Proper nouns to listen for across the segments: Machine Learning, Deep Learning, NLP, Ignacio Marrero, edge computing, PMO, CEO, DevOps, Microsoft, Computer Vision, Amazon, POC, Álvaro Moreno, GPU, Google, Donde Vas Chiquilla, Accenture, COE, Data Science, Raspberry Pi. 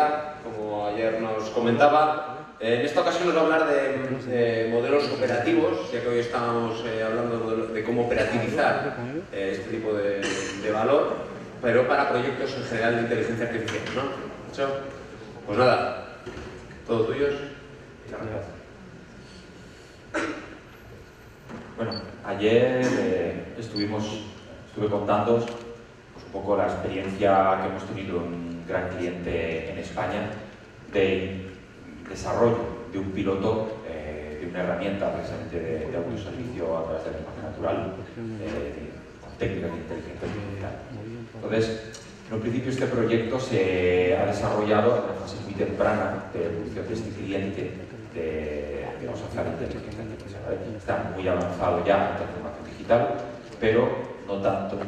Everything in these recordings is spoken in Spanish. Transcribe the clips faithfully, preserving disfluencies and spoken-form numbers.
Gaeta, como ayer nos comentaba. Eh, en esta ocasión nos va a hablar de, de modelos operativos, ya que hoy estábamos eh, hablando de, de cómo operativizar eh, este tipo de, de valor, pero para proyectos en general de inteligencia artificial, ¿no? ¿Hecho? Pues nada, todo tuyo. Bueno, ayer eh, estuvimos, estuve contándoos pues, un poco la experiencia que hemos tenido un gran cliente en España de desarrollo de un piloto eh, de una herramienta precisamente de, de autoservicio a través de la imagen natural eh, con técnicas de inteligencia artificial. Entonces, en un principio este proyecto se ha desarrollado en una fase muy temprana de evolución de este cliente de, digamos, hacia la inteligencia artificial, ¿vale? Está muy avanzado ya en transformación digital, pero no tanto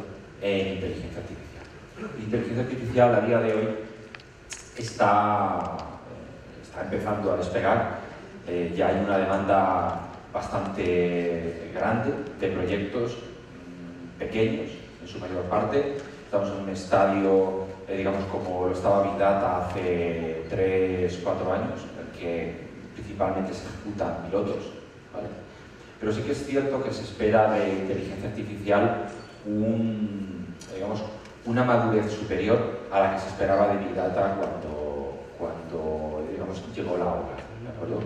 en inteligencia artificial. La inteligencia artificial a día de hoy está está empezando a despegar, eh, ya hay una demanda bastante grande de proyectos pequeños, en su mayor parte. Estamos en un estadio, eh, digamos, como lo estaba Big Data hace tres, cuatro años, en el que principalmente se ejecutan pilotos, ¿vale? Pero sí que es cierto que se espera de inteligencia artificial un, digamos, una madurez superior a la que se esperaba de Big Data cuando, cuando llegó la hora, ¿de acuerdo?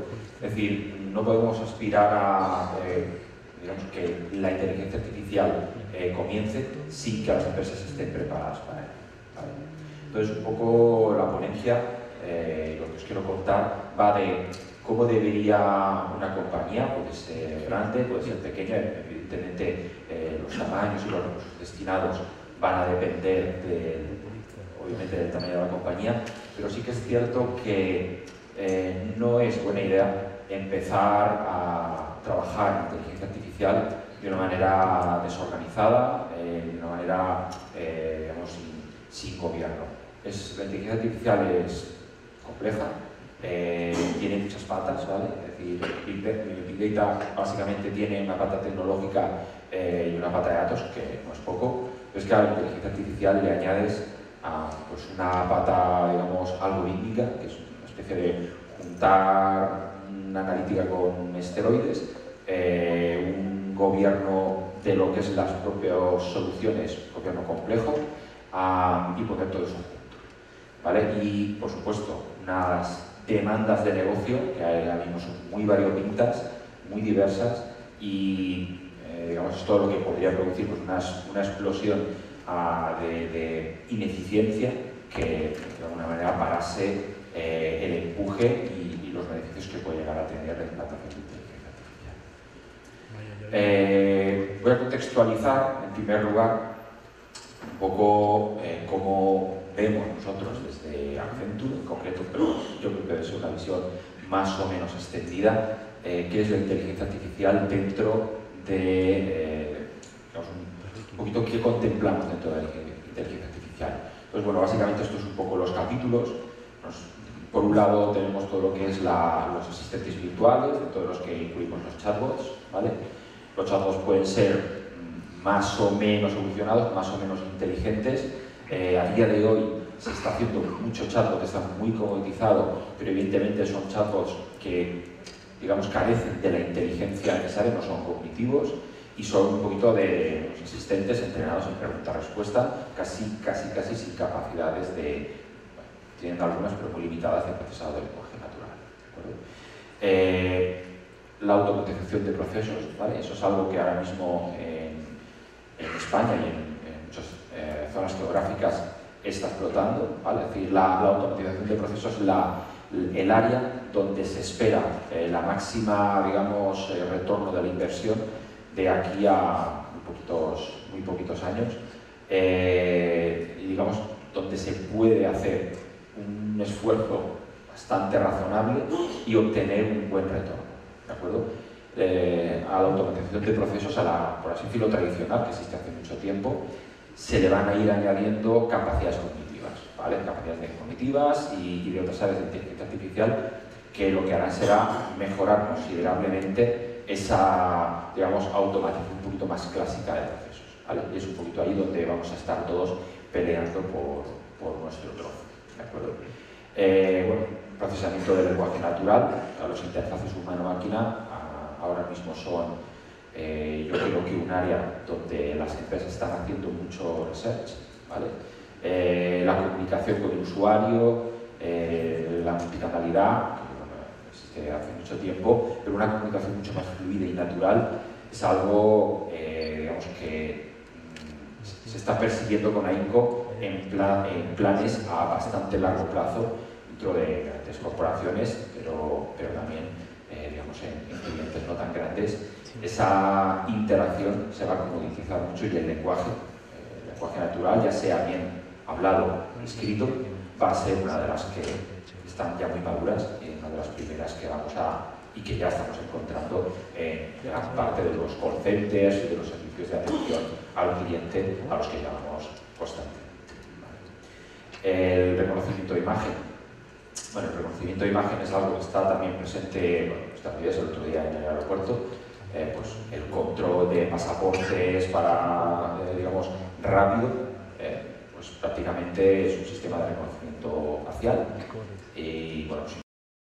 Es decir, no podemos aspirar a eh, digamos que la inteligencia artificial eh, comience sin que las empresas estén preparadas para ello, ¿vale? Entonces, un poco la ponencia, eh, lo que os quiero contar, va de cómo debería una compañía, puede ser grande, puede ser pequeña, evidentemente eh, los tamaños y los recursos destinados van a depender del, obviamente del tamaño de la compañía, pero sí que es cierto que Eh, no es buena idea empezar a trabajar en inteligencia artificial de una manera desorganizada, eh, de una manera, eh, digamos, sin, sin gobierno. Es, la inteligencia artificial es compleja, eh, tiene muchas patas, ¿vale? Es decir, el Big Data básicamente tiene una pata tecnológica eh, y una pata de datos, que no es poco, pero es que a la inteligencia artificial le añades a, pues, una pata, digamos, algorítmica, que es especie de juntar una analítica con esteroides, eh, un gobierno de lo que es las propias soluciones, un gobierno complejo, ah, y poner todo eso junto, ¿vale? Y, por supuesto, unas demandas de negocio que ahora mismo son muy variopintas, muy diversas, y eh, digamos, es todo lo que podría producir pues, una, una explosión ah, de, de ineficiencia que de alguna manera parase Eh, el empuje y, y los beneficios que puede llegar a tener la implantación de inteligencia artificial. Eh, voy a contextualizar, en primer lugar, un poco eh, cómo vemos nosotros desde Accenture, en concreto, pero yo creo que debe ser una visión más o menos extendida, eh, qué es la inteligencia artificial dentro de, eh, digamos, un, un poquito qué contemplamos dentro de la inteligencia artificial. Pues bueno, básicamente estos son un poco los capítulos. Nos, Por un lado tenemos todo lo que es la, los asistentes virtuales, de todos los que incluimos los chatbots, ¿vale? Los chatbots pueden ser más o menos evolucionados, más o menos inteligentes. Eh, a día de hoy se está haciendo mucho chatbot, está muy comoditizado, pero evidentemente son chatbots que, digamos, carecen de la inteligencia necesaria, no son cognitivos y son un poquito de los asistentes entrenados en pregunta-respuesta, casi, casi, casi sin capacidades de... Tienen algunas, pero muy limitadas, de procesado de lenguaje natural, ¿de acuerdo? Eh, la automatización de procesos, ¿vale? Eso es algo que ahora mismo en, en España y en, en muchas eh, zonas geográficas está explotando, ¿vale? Es decir, la, la automatización de procesos es la, el área donde se espera eh, la máxima, digamos, eh, retorno de la inversión de aquí a muy poquitos, muy poquitos años, eh, y digamos, donde se puede hacer un esfuerzo bastante razonable y obtener un buen retorno, ¿de acuerdo? Eh, a la automatización de procesos, a la, por así decirlo, tradicional, que existe hace mucho tiempo, se le van a ir añadiendo capacidades cognitivas, ¿vale? Capacidades cognitivas y, y de otras áreas de inteligencia artificial que lo que harán será mejorar considerablemente esa, digamos, automatización un poquito más clásica de procesos, ¿vale? Y es un poquito ahí donde vamos a estar todos peleando por, por nuestro trozo, ¿de acuerdo? Eh, bueno, procesamiento del lenguaje natural, a las interfaces humano-máquina, ahora mismo son, eh, yo creo que un área donde las empresas están haciendo mucho research, ¿vale? Eh, la comunicación con el usuario, eh, la multicanalidad, que bueno, existe hace mucho tiempo, pero una comunicación mucho más fluida y natural es algo, eh, digamos, que se está persiguiendo con ahínco en, plan, en planes a bastante largo plazo dentro de grandes corporaciones, pero, pero también eh, digamos en, en clientes no tan grandes. Sí. Esa interacción se va a comoditizar mucho y el lenguaje, eh, el lenguaje natural, ya sea bien hablado o escrito, va a ser una de las que están ya muy maduras, eh, una de las primeras que vamos a y que ya estamos encontrando en gran parte de los call centers y de los servicios de atención al cliente a los que llamamos constantemente. El reconocimiento de imagen. Bueno, el reconocimiento de imagen es algo que está también presente, bueno, estas días, el otro día en el aeropuerto, eh, pues el control de pasaportes para, eh, digamos, rápido, eh, pues prácticamente es un sistema de reconocimiento facial y, bueno, sin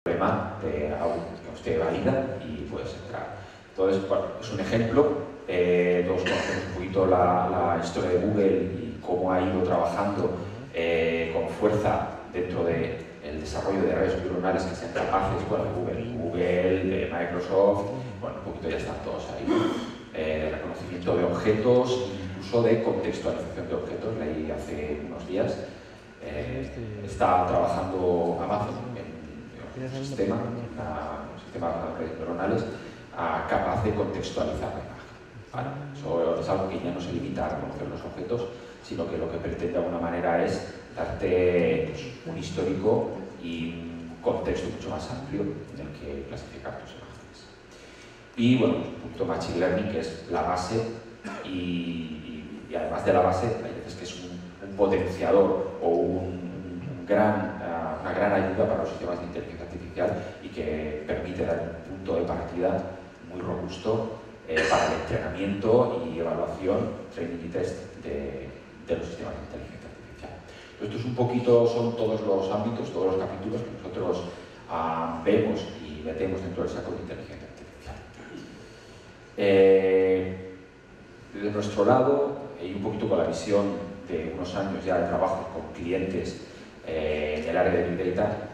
problema de audio. Te valida y puedes entrar. Entonces, bueno, es un ejemplo. Eh, todos conocemos un poquito la, la historia de Google y cómo ha ido trabajando eh, con fuerza dentro del desarrollo de redes neuronales que sean capaces, bueno, Google, Google, eh, Microsoft, bueno, un poquito ya están todos ahí. Eh, de reconocimiento de objetos, incluso de contextualización de objetos, leí hace unos días. Eh, está trabajando Amazon en, en un sistema, en la, de redes neuronales a capaz de contextualizar la imagen. ¿Vale? Eso es algo que ya no se limita a reconocer los objetos, sino que lo que pretende de alguna manera es darte, pues, un histórico y un contexto mucho más amplio en el que clasificar tus imágenes. Y bueno, el punto Machine Learning, que es la base, y, y, y además de la base, hay veces que es un, un potenciador o un, un gran, una gran ayuda para los sistemas de inteligencia artificial y que permite dar un punto de partida muy robusto eh, para el entrenamiento y evaluación, training y test de, de los sistemas de inteligencia artificial. Esto es un poquito, son todos los ámbitos, todos los capítulos que nosotros ah, vemos y metemos dentro del saco de inteligencia artificial. Eh, de nuestro lado, y un poquito con la visión de unos años ya de trabajo con clientes eh, en el área de Big Data,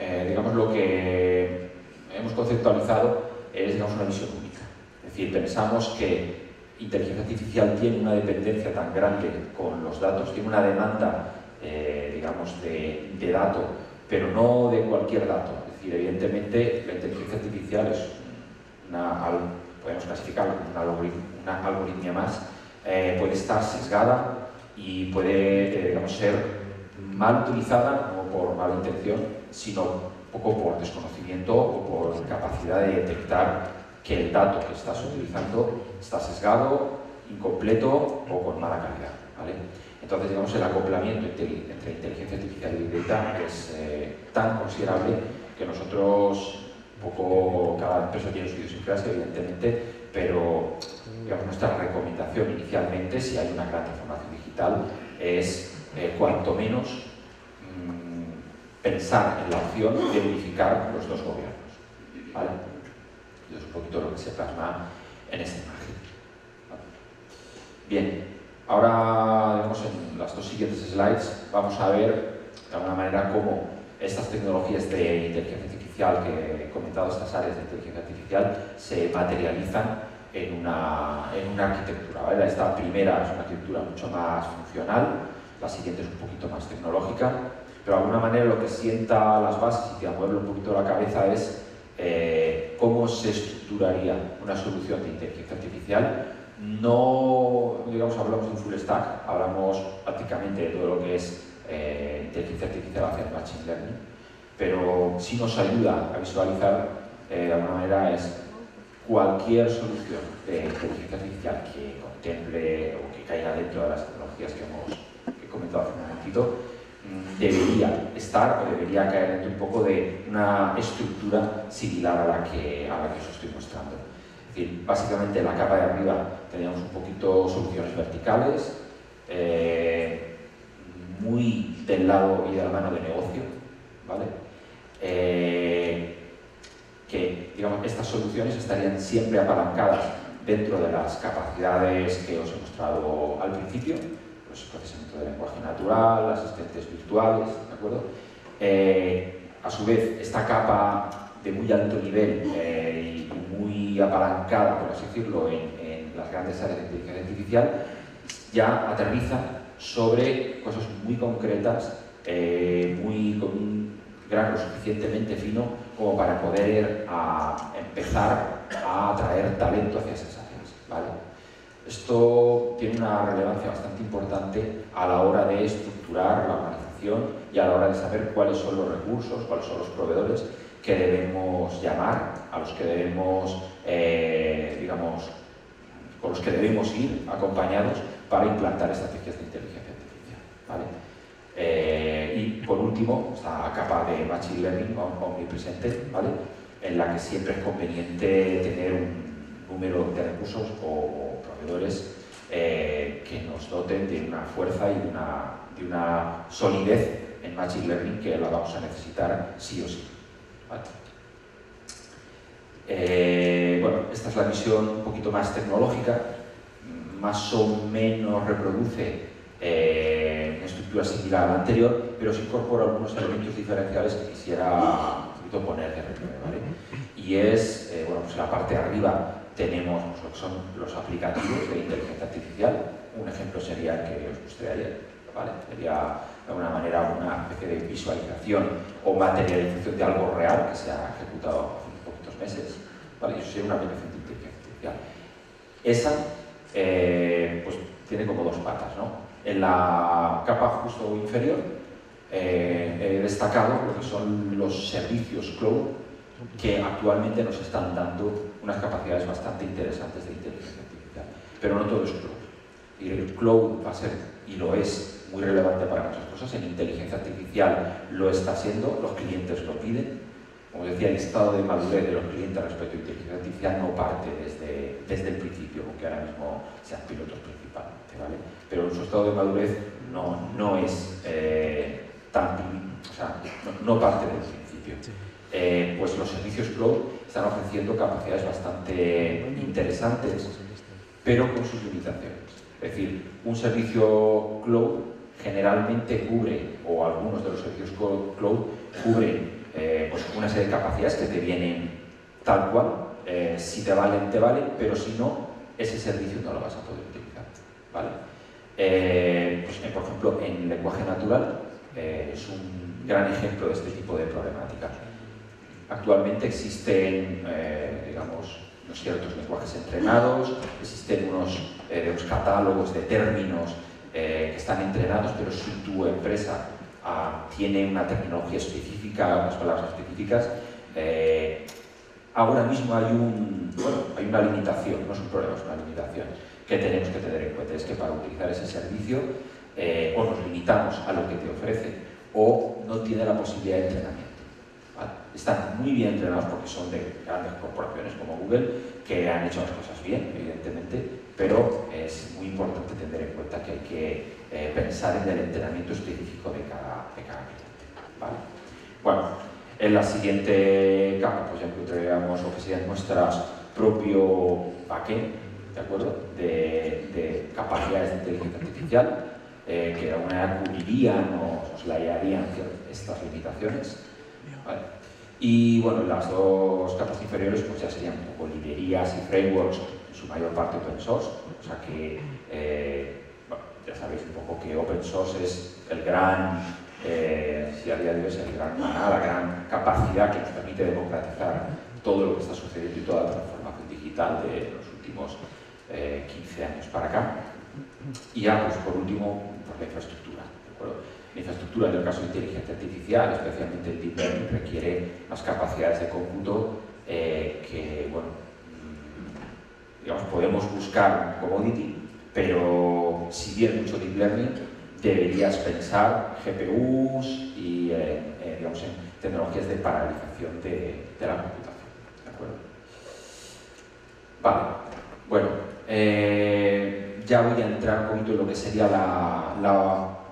Eh, digamos, lo que hemos conceptualizado es, digamos, una visión única. Es decir, pensamos que inteligencia artificial tiene una dependencia tan grande con los datos, tiene una demanda, eh, digamos, de, de dato, pero no de cualquier dato. Es decir, evidentemente, la inteligencia artificial es una, podemos clasificarla como una, una algoritmia más, eh, puede estar sesgada y puede, eh, digamos, ser mal utilizada, no por mala intención, sino un poco por desconocimiento o por incapacidad de detectar que el dato que estás utilizando está sesgado, incompleto o con mala calidad, ¿vale? Entonces, digamos, el acoplamiento entre inteligencia artificial y Big Data es eh, tan considerable que nosotros, un poco, cada empresa tiene su idiosincrasia, evidentemente, pero digamos, nuestra recomendación inicialmente, si hay una gran transformación digital, es eh, cuanto menos pensar en la opción de unificar los dos gobiernos, ¿vale? Es un poquito lo que se plasma en esta imagen, ¿vale? Bien, ahora vemos en las dos siguientes slides, vamos a ver de alguna manera cómo estas tecnologías de inteligencia artificial que he comentado, estas áreas de inteligencia artificial, se materializan en una, en una arquitectura, ¿vale? Esta primera es una arquitectura mucho más funcional, la siguiente es un poquito más tecnológica, pero de alguna manera lo que sienta las bases y te amuebla un poquito la cabeza es eh, cómo se estructuraría una solución de inteligencia artificial. No, digamos, hablamos de un full stack, hablamos prácticamente de todo lo que es eh, inteligencia artificial hacia el machine learning, pero sí nos ayuda a visualizar eh, de alguna manera es cualquier solución de inteligencia artificial que contemple o que caiga dentro de las tecnologías que hemos que he comentado hace un momentito, debería estar o debería caer dentro un poco de una estructura similar a la que, a la que os estoy mostrando. Es decir, básicamente en la capa de arriba teníamos un poquito soluciones verticales, eh, muy del lado y de la mano de negocio, ¿vale? Eh, que digamos, estas soluciones estarían siempre apalancadas dentro de las capacidades que os he mostrado al principio, los procesamientos de lenguaje natural, asistentes virtuales, ¿de acuerdo? Eh, a su vez, esta capa de muy alto nivel eh, y muy apalancada, por así decirlo, en, en las grandes áreas de inteligencia artificial, ya aterriza sobre cosas muy concretas, eh, muy, con un grano suficientemente fino como para poder a, empezar a atraer talento hacia esas áreas, ¿vale? Esto tiene una relevancia bastante importante a la hora de estructurar la organización y a la hora de saber cuáles son los recursos, cuáles son los proveedores que debemos llamar, a los que debemos, eh, digamos, con los que debemos ir acompañados para implantar estrategias de inteligencia artificial, ¿vale? Eh, y por último, esta capa de Machine Learning omnipresente, ¿vale?, en la que siempre es conveniente tener un número de recursos o, o proveedores eh, que nos doten de una fuerza y una, de una solidez en Machine Learning que la vamos a necesitar sí o sí, ¿vale? Eh, bueno, esta es la visión un poquito más tecnológica, más o menos reproduce eh, una estructura similar a la anterior, pero se incorpora algunos elementos diferenciales que quisiera un poquito poner de relieve, ¿vale? Y es, eh, bueno, pues en la parte de arriba tenemos lo que son los aplicativos de inteligencia artificial. Un ejemplo sería el que os mostré ayer, ¿vale? Sería de alguna manera una especie de visualización o materialización de algo real que se ha ejecutado hace unos poquitos meses, ¿vale? Y eso sería una aplicación de inteligencia artificial. Esa Eh, pues tiene como dos patas, ¿no? En la capa justo inferior eh, he destacado lo que son los servicios cloud que actualmente nos están dando unas capacidades bastante interesantes de inteligencia artificial, pero no todo es cloud. Y el cloud va a ser, y lo es, muy relevante para muchas cosas. En inteligencia artificial lo está siendo, los clientes lo piden. Como decía, el estado de madurez de los clientes respecto a inteligencia artificial no parte desde, desde el principio, aunque ahora mismo sean pilotos principalmente, ¿vale? Pero su estado de madurez no, no es eh, tan, o sea, no, no parte desde el principio. Eh, pues los servicios cloud están ofreciendo capacidades bastante interesantes, pero con sus limitaciones. Es decir, un servicio cloud generalmente cubre, o algunos de los servicios cloud cubren, Eh, pues una serie de capacidades que te vienen tal cual, eh, si te valen, te valen, pero si no, ese servicio no lo vas a poder utilizar, ¿vale? Eh, pues, eh, por ejemplo, en lenguaje natural eh, es un gran ejemplo de este tipo de problemática. Actualmente existen, eh, digamos, unos ciertos lenguajes entrenados, existen unos, eh, unos catálogos de términos eh, que están entrenados, pero si tu empresa tiene una terminología específica, unas palabras específicas, eh, ahora mismo hay, un, bueno, hay una limitación, no es un problema, es una limitación que tenemos que tener en cuenta. Es que para utilizar ese servicio eh, o nos limitamos a lo que te ofrece o no tiene la posibilidad de entrenamiento, ¿vale? Están muy bien entrenados porque son de grandes corporaciones como Google, que han hecho las cosas bien, evidentemente, pero es muy importante tener en cuenta que hay que Eh, pensar en el entrenamiento específico de cada, de cada cliente, ¿vale? Bueno, en la siguiente capa, pues ya encontraremos lo que serían nuestras propio backend, ¿de acuerdo? De, de capacidades de inteligencia artificial, eh, que de alguna manera cubrirían o soslayarían estas limitaciones, ¿vale? Y bueno, en las dos capas inferiores, pues ya serían un poco librerías y frameworks, en su mayor parte open source, o sea que. Eh, Ya sabéis un poco que open source es el gran, eh, si a día de hoy es el gran maná, la gran capacidad que nos permite democratizar todo lo que está sucediendo y toda la transformación digital de los últimos eh, quince años para acá. Y ya, pues por último, pues, la infraestructura, ¿de acuerdo? La infraestructura, en el caso de inteligencia artificial, especialmente el Deep Learning, requiere unas capacidades de cómputo eh, que, bueno, digamos, podemos buscar un commodity, pero si bien mucho deep learning, deberías pensar G P Us y eh, eh, digamos, en tecnologías de paralización de, de la computación, ¿de acuerdo? Vale, bueno, eh, ya voy a entrar un poquito en lo que sería la, la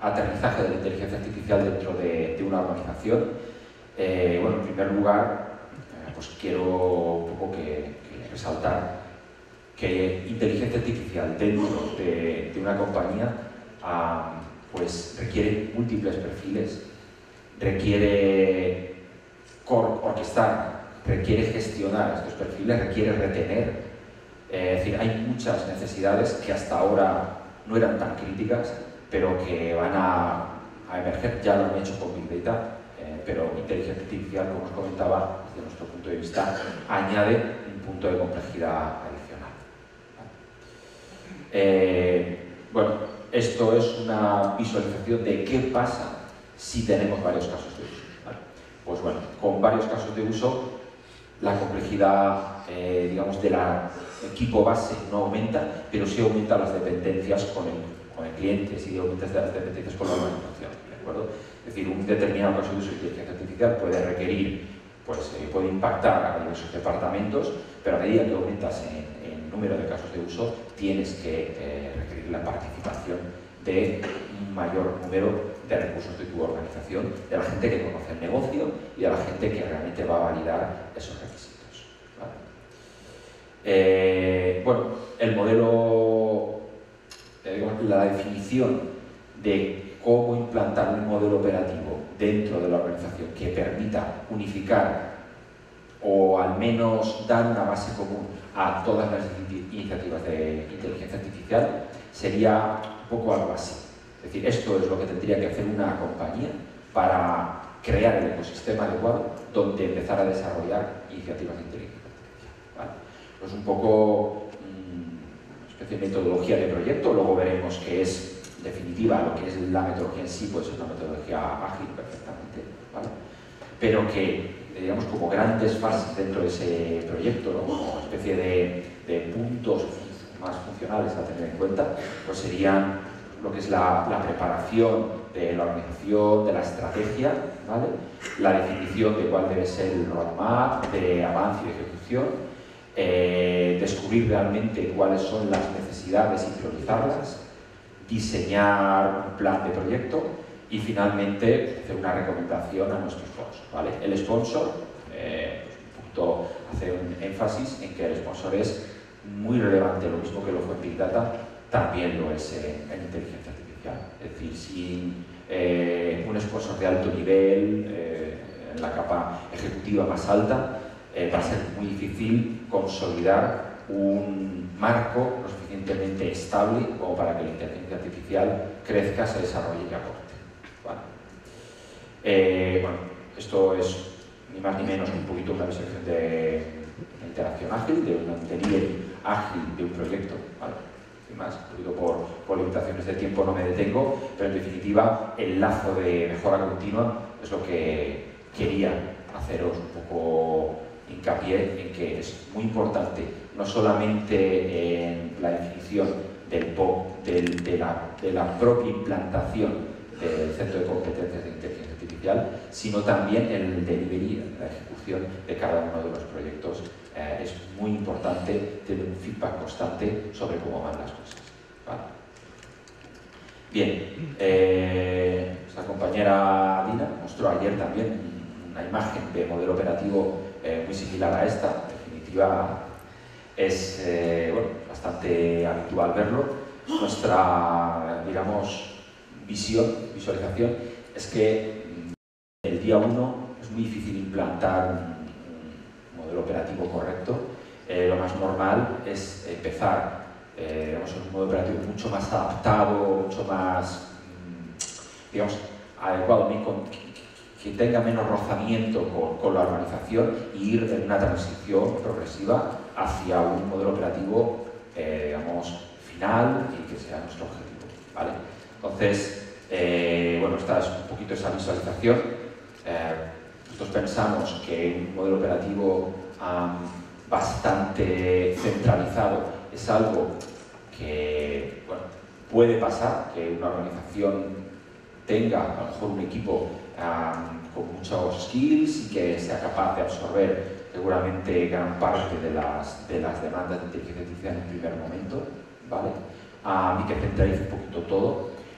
aterrizaje de la inteligencia artificial dentro de, de una organización. Eh, bueno, en primer lugar, eh, pues quiero un poco que, que resaltar que inteligencia artificial dentro de, de una compañía ah, pues requiere múltiples perfiles, requiere orquestar, requiere gestionar estos perfiles, requiere retener, eh, es decir, hay muchas necesidades que hasta ahora no eran tan críticas, pero que van a, a emerger, ya lo han hecho con Big Data, eh, pero inteligencia artificial, como os comentaba, desde nuestro punto de vista, añade un punto de complejidad adicional. Eh, bueno, esto es una visualización de qué pasa si tenemos varios casos de uso. ¿Vale? Pues bueno, con varios casos de uso, la complejidad, eh, digamos, del equipo base no aumenta, pero sí aumentan las dependencias con el con el cliente, si aumentas las dependencias con la organización, ¿de acuerdo? Es decir, un determinado caso de uso de inteligencia artificial puede requerir, pues eh, puede impactar a diversos departamentos, pero a medida que aumentas en, en número de casos de uso, tienes que eh, requerir la participación de un mayor número de recursos de tu organización, de la gente que conoce el negocio y de la gente que realmente va a validar esos requisitos, ¿vale? Eh, bueno, el modelo... La definición de cómo implantar un modelo operativo dentro de la organización que permita unificar o al menos dar una base común a todas las iniciativas de inteligencia artificial sería un poco algo así. Es decir, esto es lo que tendría que hacer una compañía para crear el ecosistema adecuado donde empezar a desarrollar iniciativas de inteligencia artificial, ¿vale? Pues un poco... de metodología de proyecto, luego veremos que es definitiva, lo que es la metodología en sí, pues es una metodología ágil perfectamente, ¿vale? Pero que, digamos, como grandes fases dentro de ese proyecto, ¿no? Como especie de, de puntos más funcionales a tener en cuenta, pues serían lo que es la, la preparación de la organización, de la estrategia, ¿vale? La definición de cuál debe ser el roadmap de avance y ejecución, Eh, descubrir realmente cuáles son las necesidades y priorizarlas, diseñar un plan de proyecto y finalmente hacer una recomendación a nuestros sponsors, ¿vale? El sponsor, eh, pues un punto, hace un énfasis en que el sponsor es muy relevante, lo mismo que lo fue en Big Data, también lo es eh, en inteligencia artificial. Es decir, sin eh, un sponsor de alto nivel, eh, en la capa ejecutiva más alta, Eh, va a ser muy difícil consolidar un marco lo suficientemente estable como para que la inteligencia artificial crezca, se desarrolle y aporte. Vale. Eh, bueno, esto es ni más ni menos que un poquito una visión de, de interacción ágil, de un delivery ágil de un proyecto. Vale. Y más, un poquito por, por limitaciones de tiempo no me detengo, pero en definitiva el lazo de mejora continua es lo que quería haceros un poco... hincapié en que es muy importante no solamente en la definición del P O C, del, de, la, de la propia implantación del centro de competencias de inteligencia artificial, sino también en el delivery, en la ejecución de cada uno de los proyectos. Eh, es muy importante tener un feedback constante sobre cómo van las cosas, ¿vale? Bien, eh, nuestra compañera Dina mostró ayer también una imagen de modelo operativo Eh, muy similar a esta. En definitiva es eh, bueno, bastante habitual verlo. Nuestra, digamos, visión, visualización, es que el día uno es muy difícil implantar un, un modelo operativo correcto. Eh, lo más normal es empezar eh, digamos, un modelo operativo mucho más adaptado, mucho más, digamos, adecuado, muy con, que tenga menos rozamiento con, con la organización y ir en una transición progresiva hacia un modelo operativo, eh, digamos, final y que sea nuestro objetivo, ¿vale? Entonces, eh, bueno, esta es un poquito esa visualización. Eh, nosotros pensamos que un modelo operativo um, bastante centralizado es algo que, bueno, puede pasar, que una organización tenga a lo mejor un equipo con muchos skills y que sea capaz de absorber seguramente gran parte de las, de las demandas de inteligencia artificial en el primer momento, ¿vale? Ah, y que centralice un poquito todo,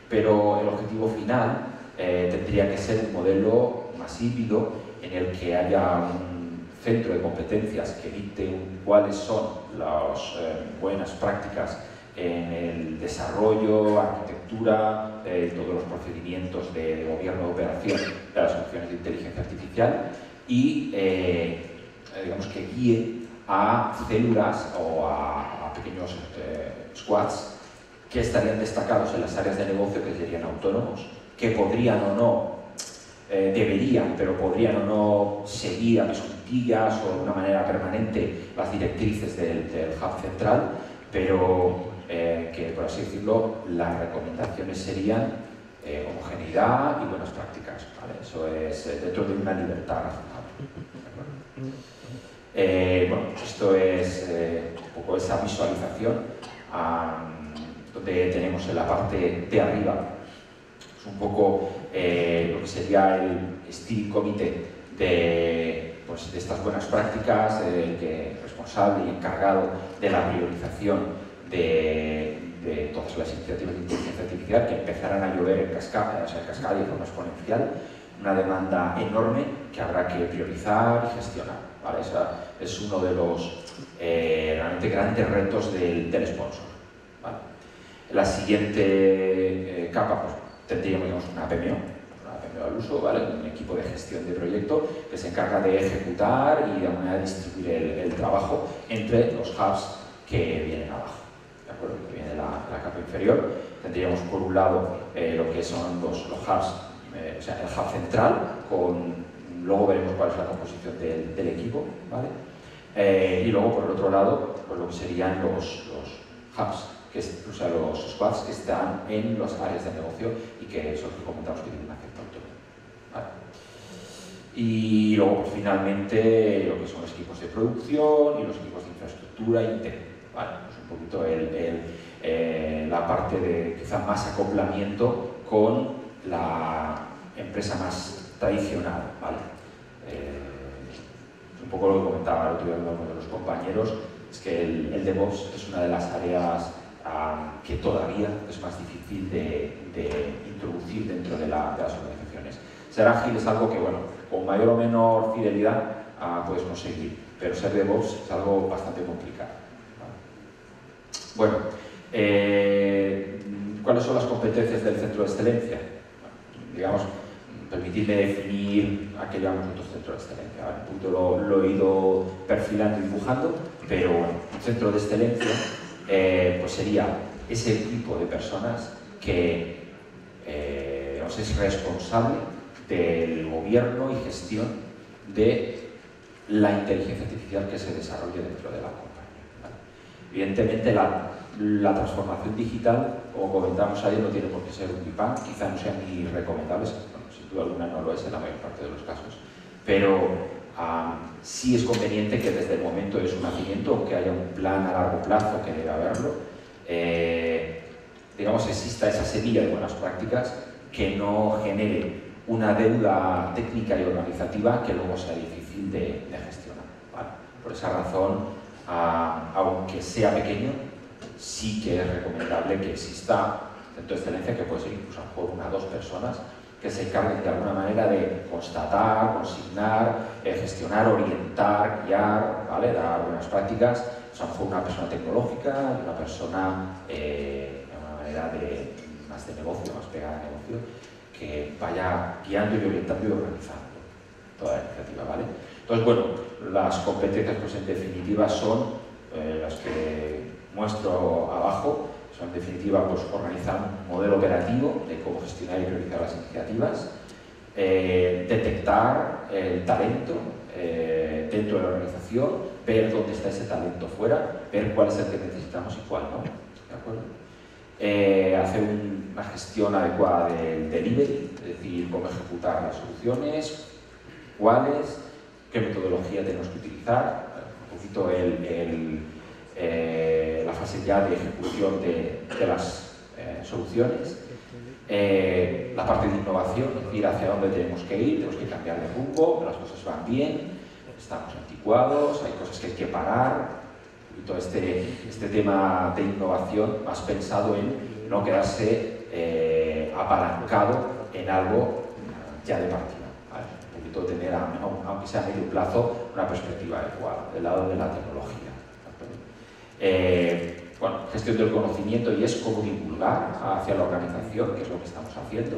pero el objetivo final eh, tendría que ser un modelo más híbrido en el que haya un centro de competencias que dicte cuáles son las eh, buenas prácticas en el desarrollo, arquitectura, eh, todos los procedimientos de, de gobierno de operación de las soluciones de inteligencia artificial y eh, digamos que guíe a células o a, a pequeños eh, squads que estarían destacados en las áreas de negocio que serían autónomos, que podrían o no, eh, deberían, pero podrían o no seguir a pisotillas o de una manera permanente las directrices del, del hub central, pero eh, que, por así decirlo, las recomendaciones serían eh, homogeneidad y buenas prácticas, ¿vale? Eso es eh, dentro de una libertad razonable. Eh, bueno, esto es eh, un poco esa visualización, um, donde tenemos en la parte de arriba es un poco eh, lo que sería el steering committee de, pues, de estas buenas prácticas, eh, que es responsable y encargado de la priorización de, de todas las iniciativas de inteligencia artificial que empezarán a llover en cascada, o sea, en cascada y de forma exponencial, una demanda enorme que habrá que priorizar y gestionar, ¿vale? O sea, es uno de los eh, realmente grandes retos del, del sponsor, ¿vale? La siguiente eh, capa, pues, tendríamos, digamos, una P M O, una P M O al uso, ¿vale? Un equipo de gestión de proyecto que se encarga de ejecutar y de alguna manera distribuir el, el trabajo entre los hubs que vienen abajo, ¿de acuerdo? Que viene la, la capa inferior. Tendríamos por un lado eh, lo que son los, los hubs, eh, o sea, el hub central, con, luego veremos cuál es la composición del, del equipo, ¿vale? Eh, y luego por el otro lado, pues lo que serían los, los hubs, que es, o sea, los squads que están en las áreas de negocio y que son los que comentamos que tienen una cierta autonomía, ¿vale? Y luego, pues, finalmente, lo que son los equipos de producción y los equipos de infraestructura y T I, ¿vale? Pues un poquito el, el, eh, la parte de quizá más acoplamiento con la empresa más tradicional, ¿vale? Eh, un poco lo que comentaba el otro día uno de los compañeros, es que el, el DevOps es una de las áreas um, que todavía es más difícil de, de introducir dentro de, la, de las organizaciones. Ser ágil es algo que, bueno, con mayor o menor fidelidad uh, puedes conseguir, pero ser DevOps es algo bastante complicado, ¿vale? Bueno, eh, ¿cuáles son las competencias del centro de excelencia? Bueno, digamos, permitirme definir a qué llamamos nosotros centro de excelencia, ¿vale? Un punto lo, lo he ido perfilando y dibujando, pero bueno, un centro de excelencia eh, pues sería ese tipo de personas que eh, o sea, es responsable del gobierno y gestión de la inteligencia artificial que se desarrolle dentro de la compañía, ¿vale? Evidentemente la, la transformación digital, como comentamos ayer, no tiene por qué ser un pipa, quizá no sean ni recomendables, bueno, sin duda alguna no lo es en la mayor parte de los casos, pero Um, sí es conveniente que desde el momento de su nacimiento, aunque haya un plan a largo plazo que debe haberlo, eh, digamos, exista esa semilla de buenas prácticas que no genere una deuda técnica y organizativa que luego sea difícil de, de gestionar, ¿vale? Por esa razón, uh, aunque sea pequeño, sí que es recomendable que exista un centro de excelencia que puede ser incluso por una o dos personas que se encarguen de alguna manera de constatar, consignar, eh, gestionar, orientar, guiar, ¿vale? Dar buenas prácticas. O sea, fue una persona tecnológica y una persona eh, de una manera de, más de negocio, más pegada a negocio, que vaya guiando y orientando y organizando toda la iniciativa, ¿vale? Entonces, bueno, las competencias, pues, en definitiva son eh, las que muestro abajo. En definitiva, pues, organizar un modelo operativo de cómo gestionar y priorizar las iniciativas, eh, detectar el talento eh, dentro de la organización, ver dónde está ese talento fuera, ver cuál es el que necesitamos y cuál no, ¿de acuerdo? Eh, hacer un, una gestión adecuada del delivery, es decir, cómo ejecutar las soluciones, cuáles, qué metodología tenemos que utilizar, un poquito el... el Eh, la fase ya de ejecución de, de las eh, soluciones, eh, la parte de innovación, es decir, hacia dónde tenemos que ir, tenemos que cambiar de rumbo, las cosas van bien, estamos anticuados, hay cosas que hay que parar, y todo este, este tema de innovación más pensado en no quedarse eh, apalancado en algo ya de partida, ¿vale? intento tener, aunque sea a medio plazo, una perspectiva adecuada del lado de la tecnología. Eh, bueno, gestión del conocimiento, y es cómo divulgar hacia la organización, que es lo que estamos haciendo.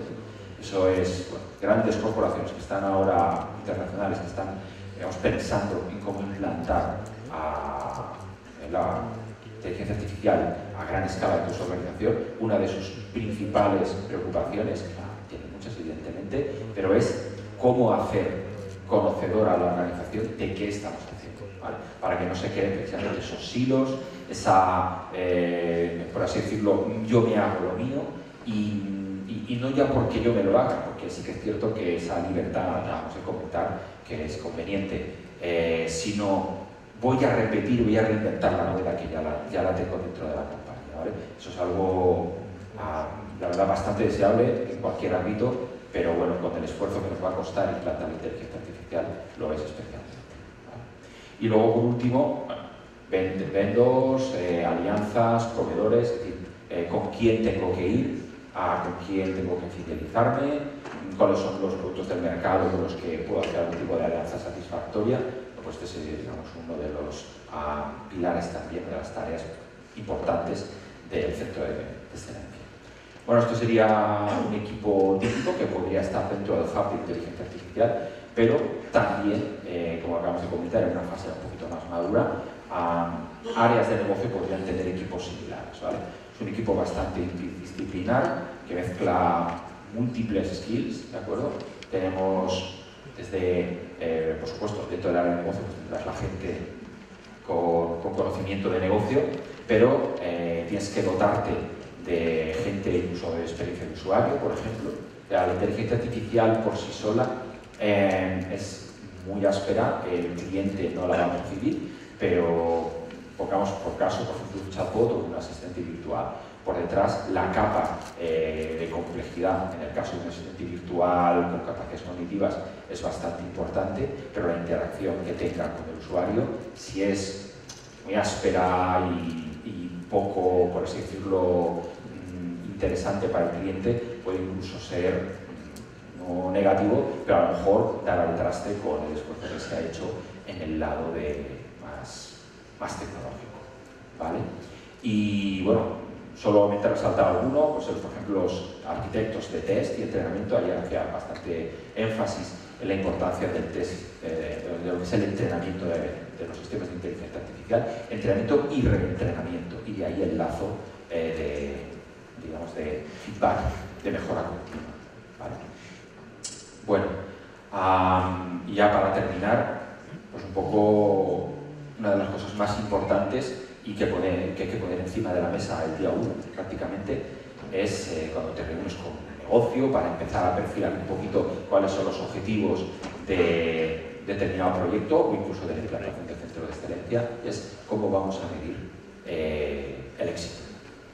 Eso es, bueno, grandes corporaciones que están ahora, internacionales, que están, digamos, pensando en cómo implantar a la inteligencia artificial a gran escala en su organización. Una de sus principales preocupaciones, tiene muchas evidentemente, pero es cómo hacer conocedora a la organización de qué estamos haciendo, ¿vale? Para que no se queden pensando en esos silos, esa, eh, por así decirlo, yo me hago lo mío, y Y, y no ya porque yo me lo haga, porque sí que es cierto que esa libertad la vamos a comentar, que es conveniente, eh, sino voy a repetir, voy a reinventar la novela que ya la, ya la tengo dentro de la compañía, ¿vale? Eso es algo, ah, la verdad, bastante deseable en cualquier ámbito, pero bueno, con el esfuerzo que nos va a costar implantar la inteligencia artificial, lo es especialmente, ¿vale? Y luego, por último, bueno, vendos, eh, alianzas, proveedores, es decir, eh, con quién tengo que ir, a con quién tengo que fidelizarme, cuáles son los productos del mercado con los que puedo hacer algún tipo de alianza satisfactoria. Pues este es, digamos, uno de los uh, pilares también, de las tareas importantes del centro de, de excelencia. Bueno, esto sería un equipo típico que podría estar dentro del hub de inteligencia artificial, pero también, eh, como acabamos de comentar, en una fase un poquito más madura, uh, áreas de negocio podrían tener equipos similares, ¿vale? Un equipo bastante disciplinar que mezcla múltiples skills, ¿de acuerdo? Tenemos desde, eh, por supuesto, dentro del área de negocio, pues tendrás la gente con, con conocimiento de negocio, pero eh, tienes que dotarte de gente incluso de experiencia de usuario, por ejemplo. La inteligencia artificial por sí sola eh, es muy áspera, el cliente no la va a recibir, pero pongamos por caso, por ejemplo, un chatbot o un asistente virtual. Por detrás, la capa eh, de complejidad, en el caso de un asistente virtual con capacidades cognitivas, es bastante importante, pero la interacción que tenga con el usuario, si es muy áspera y, y poco, por así decirlo, interesante para el cliente, puede incluso ser no negativo, pero a lo mejor dar al traste con el esfuerzo que se ha hecho en el lado de más... más tecnológico, ¿vale? Y bueno, solamente resaltar alguno, pues por ejemplo los arquitectos de test y entrenamiento, ahí hacía bastante énfasis en la importancia del test, eh, de lo que es el entrenamiento de, de los sistemas de inteligencia artificial, entrenamiento y reentrenamiento, y de ahí el lazo eh, de, digamos, de feedback, de mejora continua, ¿vale? Bueno, um, y ya para terminar, pues un poco... una de las cosas más importantes y que, poner, que hay que poner encima de la mesa el día uno, prácticamente, es eh, cuando te reúnes con un negocio para empezar a perfilar un poquito cuáles son los objetivos de determinado proyecto o incluso de la implantación del centro de excelencia, es cómo vamos a medir eh, el éxito,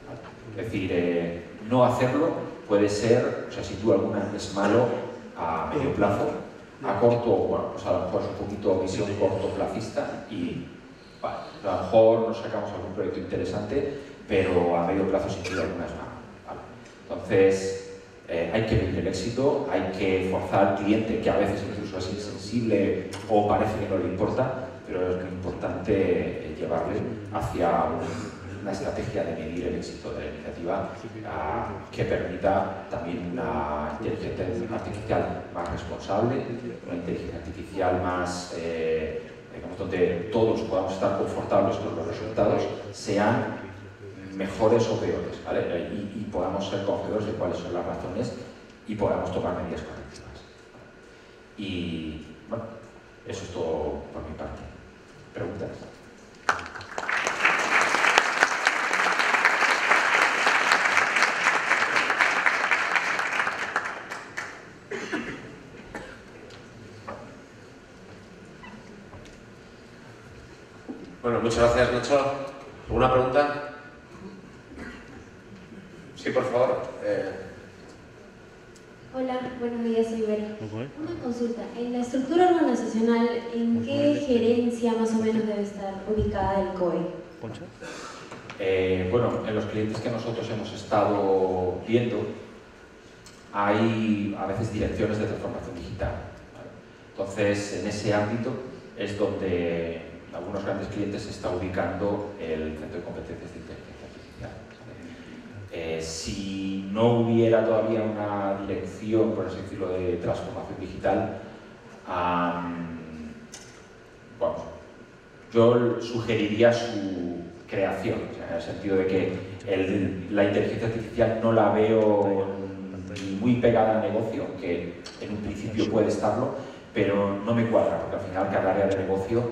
¿vale? Es decir, eh, no hacerlo puede ser, o sea, si tú alguna vez es malo a medio plazo, a corto, bueno, pues a lo mejor es un poquito visión cortoplacista y vale, a lo mejor nos sacamos algún proyecto interesante, pero a medio plazo sin duda alguna es nada, ¿vale? Entonces, eh, hay que medir el éxito, hay que forzar al cliente, que a veces incluso es insensible o parece que no le importa, pero es lo importante llevarle hacia una estrategia de medir el éxito de la iniciativa a, que permita también una inteligencia artificial más responsable, una inteligencia artificial más... Eh, donde todos podamos estar confortables con los resultados, sean mejores o peores, ¿vale? Y, y podamos ser conocedores de cuáles son las razones y podamos tomar medidas correctivas. Y bueno, eso es todo por mi parte. ¿Preguntas? Bueno, muchas gracias, Nacho. ¿Alguna pregunta? Sí, por favor. Eh... Hola, buenos días, soy Vera. Una consulta. En la estructura organizacional, ¿en qué gerencia más o menos debe estar ubicada el C O E? Eh, bueno, en los clientes que nosotros hemos estado viendo, hay a veces direcciones de transformación digital. Entonces, en ese ámbito es donde algunos grandes clientes se está ubicando el Centro de Competencias de Inteligencia Artificial. Eh, si no hubiera todavía una dirección, por así decirlo, de transformación digital, um, bueno, yo sugeriría su creación, o sea, en el sentido de que el, la inteligencia artificial no la veo ni muy pegada al negocio, que en un principio puede estarlo, pero no me cuadra, porque al final cada área de negocio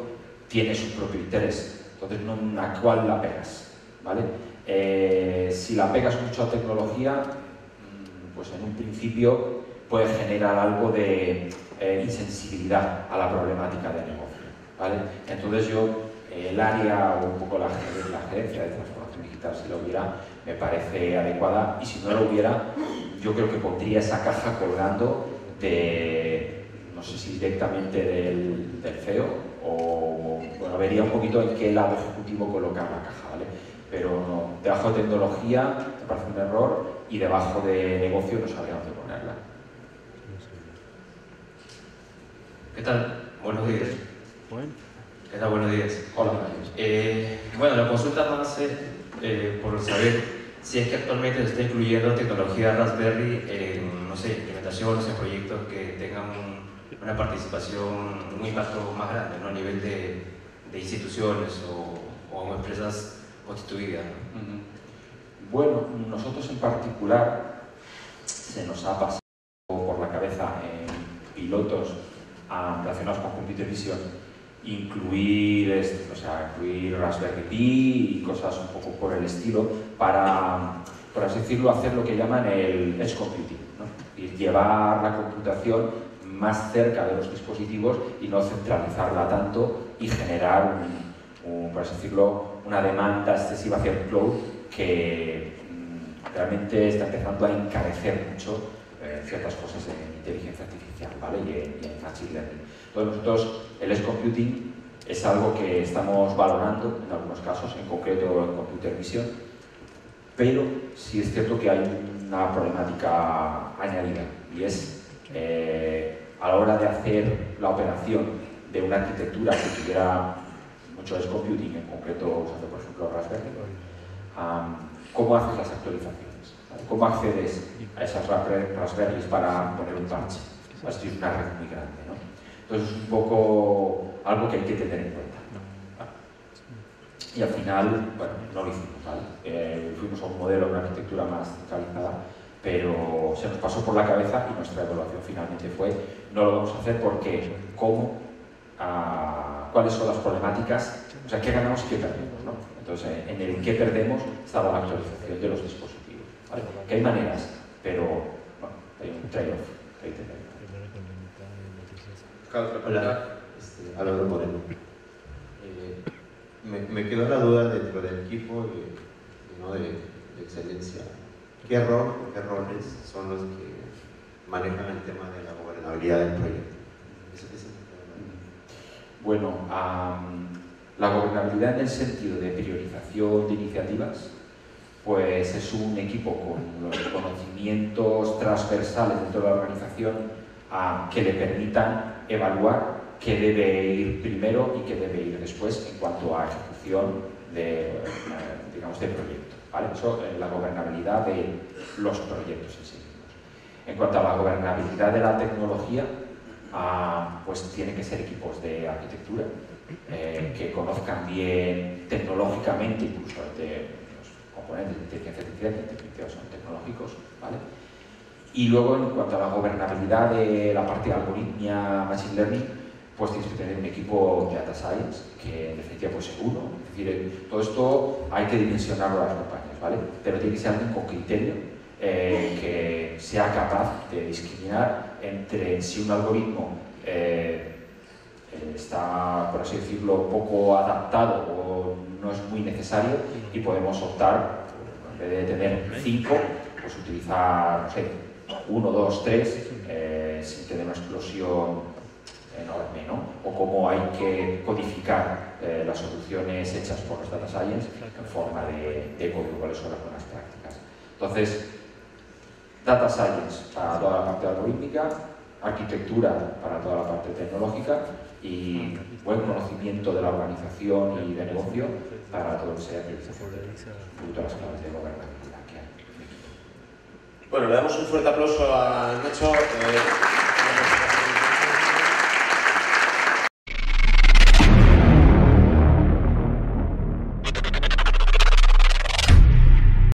tiene su propio interés, entonces no a cuál la pegas, ¿vale? Eh, si la pegas mucho a tecnología, pues en un principio puede generar algo de eh, insensibilidad a la problemática del negocio, ¿vale? Entonces yo, eh, el área o un poco la, la gerencia de transformación digital, si la hubiera, me parece adecuada, y si no la hubiera, yo creo que pondría esa caja colgando de, no sé si directamente del, del C E O, o bueno, vería un poquito en qué lado ejecutivo colocar la caja, ¿vale? Pero no, debajo de tecnología me parece un error, y debajo de negocio no sabría dónde ponerla. ¿Qué tal? Buenos días. Bueno. ¿Qué tal? Buenos días. Hola. Eh, bueno, la consulta más es eh, por saber si es que actualmente se está incluyendo tecnología Raspberry en, no sé, implementaciones, en proyectos que tengan un, una participación, un impacto más grande, ¿no? A nivel de, de instituciones o, o empresas constituida. Uh-huh. Bueno, nosotros en particular se nos ha pasado por la cabeza en pilotos relacionados con Computer Vision incluir, este, o sea, incluir Raspberry Pi y cosas un poco por el estilo para, por así decirlo, hacer lo que llaman el edge computing, ¿no? Y llevar la computación más cerca de los dispositivos y no centralizarla tanto y generar un, Un, por así decirlo, una demanda excesiva hacia el cloud que mm, realmente está empezando a encarecer mucho eh, ciertas cosas en inteligencia artificial, ¿vale? Y en, y en Machine Learning. Entonces nosotros el edge computing es algo que estamos valorando en algunos casos, en concreto en Computer Vision, pero sí es cierto que hay una problemática añadida, y es eh, a la hora de hacer la operación de una arquitectura que tuviera mucho edge computing, en concreto usando por ejemplo Raspberry, um, ¿cómo haces las actualizaciones? ¿Cómo accedes a esas Raspberries para poner un parche? Esto es una red muy grande, ¿no? Entonces es un poco algo que hay que tener en cuenta, ¿no? Y al final, bueno, no lo hicimos, ¿vale? Eh, fuimos a un modelo, una arquitectura más centralizada, pero se nos pasó por la cabeza y nuestra evaluación finalmente fue no lo vamos a hacer porque ¿cómo? A cuáles son las problemáticas, o sea, qué ganamos y qué perdemos, ¿no? Entonces, en el qué perdemos estaba la actualización de los dispositivos, ¿vale? Que hay maneras, pero bueno, hay un trade-off que hay que tener. Hola, este, Álvaro Moreno. Eh, me, me quedó la duda dentro del equipo de, ¿no? de, de excelencia. ¿Qué error o qué errores son los que manejan el tema de la gobernabilidad del proyecto? ¿Eso qué es? Bueno, um, la gobernabilidad en el sentido de priorización de iniciativas, pues es un equipo con los conocimientos transversales dentro de la organización um, que le permitan evaluar qué debe ir primero y qué debe ir después en cuanto a ejecución de, digamos, de proyecto, ¿vale? Eso es la gobernabilidad de los proyectos en sí mismos. En cuanto a la gobernabilidad de la tecnología, Ah, pues tienen que ser equipos de arquitectura eh, que conozcan bien tecnológicamente, incluso de los componentes de inteligencia artificial, que en definitiva son tecnológicos, ¿vale? Y luego, en cuanto a la gobernabilidad de la parte de algoritmia Machine Learning, pues tienes que tener un equipo de Data Science, que en definitiva pues es uno, es decir, todo esto hay que dimensionarlo a las compañías, ¿vale? Pero tiene que ser alguien con criterio. Eh, que sea capaz de discriminar entre si un algoritmo eh, está, por así decirlo, poco adaptado o no es muy necesario, y podemos optar, en vez de tener cinco, pues utilizar, no sé, uno, dos, tres, eh, sin tener una explosión enorme, ¿no? O cómo hay que codificar eh, las soluciones hechas por los Data Science en forma de, de código, cuáles son las buenas prácticas. Entonces, Data Science para toda la parte algorítmica, arquitectura para toda la parte tecnológica y buen conocimiento de la organización y de negocio para todo lo que sea priorización de las claves de gobernabilidad que hay. Bueno, le damos un fuerte aplauso a Nacho. Eh...